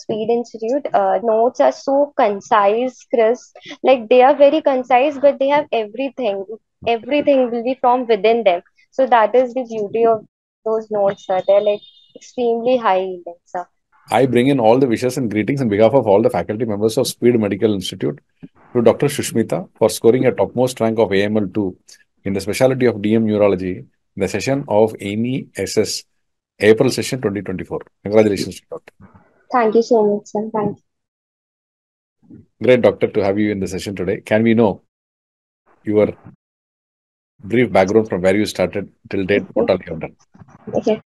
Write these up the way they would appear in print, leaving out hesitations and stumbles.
Speed Institute notes are so concise, crisp. Like, they are very concise, but they have everything. Everything will be from within them. So that is the beauty of those notes, sir. They're like extremely high yielding, sir. I bring in all the wishes and greetings on behalf of all the faculty members of Speed Medical Institute to Dr. Shuchismita for scoring a topmost rank of AML2 in the specialty of DM Neurology in the session of NEET SS April session 2024. Congratulations, Doctor. Thank you so much, sir. Thank you. Great, Doctor, to have you in the session today. Can we know your brief background from where you started till date? What all you have done? Okay.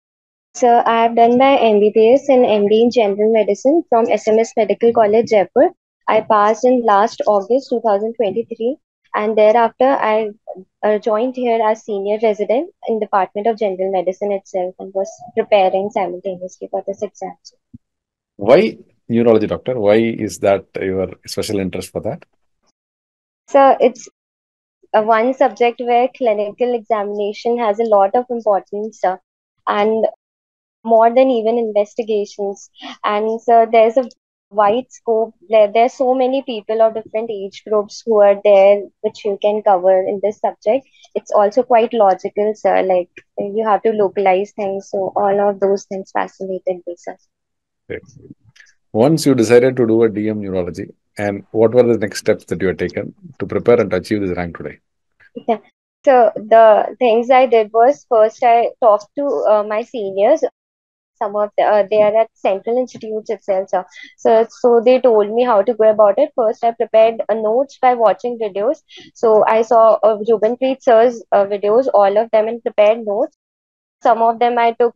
So, I have done my MBBS and MD in General Medicine from SMS Medical College, Jaipur. I passed in last August 2023, and thereafter I joined here as senior resident in the Department of General Medicine itself and was preparing simultaneously for this exam. Why neurology, doctor? Why is that your special interest for that? So it's one subject where clinical examination has a lot of importance, sir, and more than even investigations. And so there's a wide scope. There are so many people of different age groups who are there, which you can cover in this subject. It's also quite logical, sir. Like, you have to localize things. So all of those things fascinated me, sir. Okay. Once you decided to do a DM Neurology, and what were the next steps that you had taken to prepare and achieve this rank today? Yeah. So the things I did was, first I talked to my seniors. Some of the, they are at central institutes itself. So they told me how to go about it. First, I prepared notes by watching videos. So I saw Jobanpreet sir's videos, all of them, and prepared notes. Some of them I took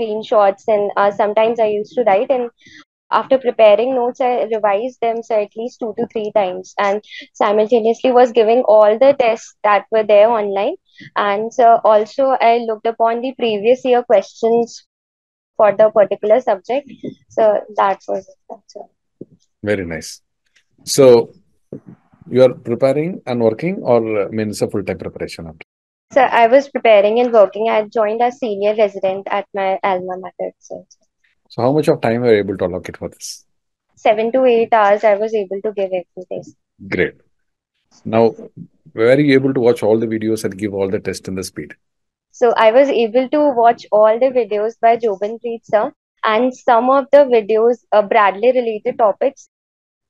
screenshots, and sometimes I used to write. And after preparing notes, I revised them, so at least 2 to 3 times, and simultaneously was giving all the tests that were there online. And so also I looked upon the previous year questions for the particular subject. So that was it. So. Very nice. So you are preparing and working, or means a full-time preparation? After? So I was preparing and working. I joined as senior resident at my alma mater. So how much of time were you able to allocate for this? 7 to 8 hours I was able to give every day. Great. Now, were you able to watch all the videos and give all the tests in the speed? So I was able to watch all the videos by Jobanpreet sir, and some of the videos, Bradley related topics.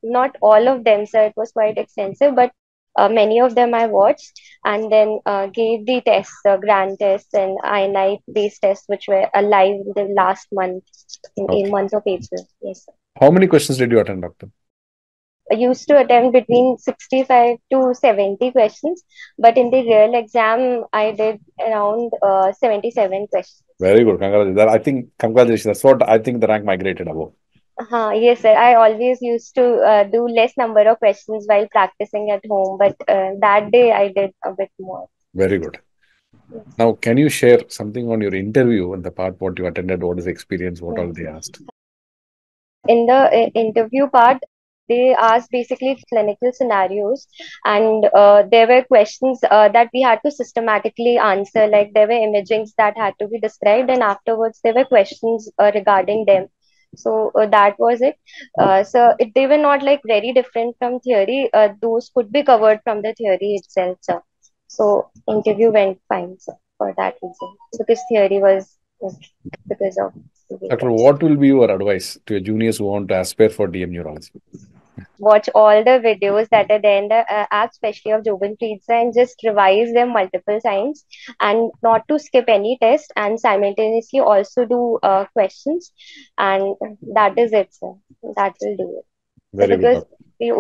Not all of them, sir. It was quite extensive, but many of them I watched, and then gave the tests, grand tests and INI-based tests, which were alive in the last month, in okay. Month of April. Yes, sir. How many questions did you attend, Doctor? I used to attempt between 65 to 70 questions, but in the real exam, I did around 77 questions. Very good. Congratulations. I think, congratulations. That's what I think the rank migrated above. Yes, sir. I always used to do less number of questions while practicing at home, but that day I did a bit more. Very good. Yes. Now, can you share something on your interview and the part what you attended, what is the experience, what all they asked? In the interview part, they asked basically clinical scenarios, and there were questions that we had to systematically answer. Like, there were imagings that had to be described, and afterwards there were questions regarding them. So that was it. So they were not like very different from theory. Those could be covered from the theory itself, sir. So interview went fine, sir, for that reason, because theory was because of. Doctor, what will be your advice to juniors who want to aspire for DM Neurology? Watch all the videos that are there in the app, especially of Jobanpreet sir, and just revise them multiple times, and not to skip any test, and simultaneously also do questions, and that is it, sir. That will do it. Very good. Because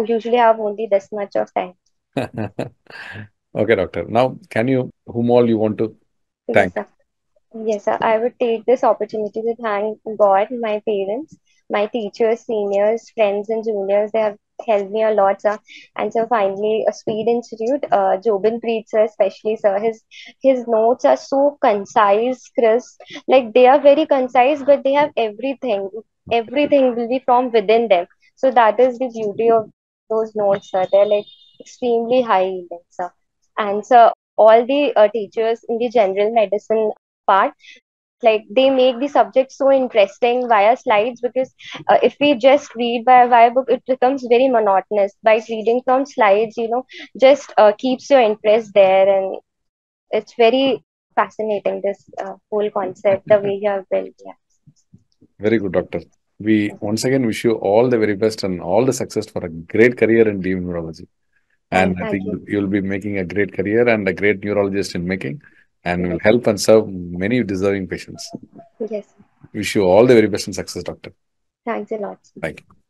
we usually have only this much of time. Okay, doctor. Now, can you, whom all you want to thank? Yes, sir. Yes, sir. I would take this opportunity to thank God, my parents, my teachers, seniors, friends and juniors. They have helped me a lot, sir. And so finally, a Speed Institute, Jobanpreet sir, especially, sir. His notes are so concise, crisp. Like, they are very concise, but they have everything. Everything will be from within them. So that is the beauty of those notes, sir. They're like extremely high yielding, sir. And sir, all the teachers in the general medicine part, like they make the subject so interesting via slides, because if we just read via book, it becomes very monotonous. By reading from slides, you know, just keeps your interest there, and it's very fascinating, this whole concept, the way you have built. Yeah. Very good, doctor. We once again wish you all the very best and all the success for a great career in DM Neurology. And I think you'll be making a great career and a great neurologist in making, and will help and serve many deserving patients. Yes. Wish you all the very best and success, doctor. Thanks a lot. Thank you.